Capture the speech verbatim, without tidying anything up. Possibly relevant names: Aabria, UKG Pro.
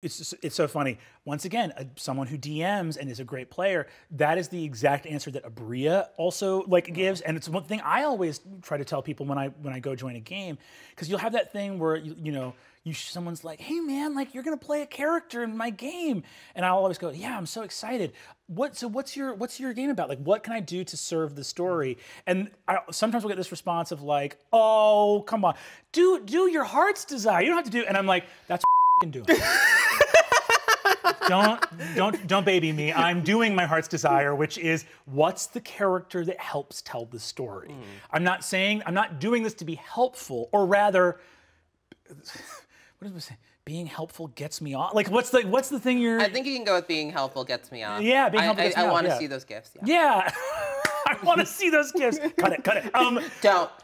It's, it's so funny. Once again, a, someone who D Ms and is a great player, that is the exact answer that Aabria also like gives. And it's one thing I always try to tell people when I when I go join a game, because you'll have that thing where, you, you know, you someone's like, hey man, like you're gonna play a character in my game. And I'll always go, yeah, I'm so excited. What, so what's your, what's your game about? Like, what can I do to serve the story? And I, sometimes we'll get this response of like, oh, come on, do, do your heart's desire. You don't have to do it. And I'm like, that's what you're doing. Don't, don't, don't baby me. I'm doing my heart's desire, which is what's the character that helps tell the story? Mm. I'm not saying, I'm not doing this to be helpful, or rather, what is it saying? Being helpful gets me off. Like, what's the what's the thing you're? I think you can go with being helpful gets me off. Yeah, being helpful I, gets I, me I off. I want to yeah. see those gifts. Yeah, yeah. I want to see those gifts. Cut it, cut it. Um, don't.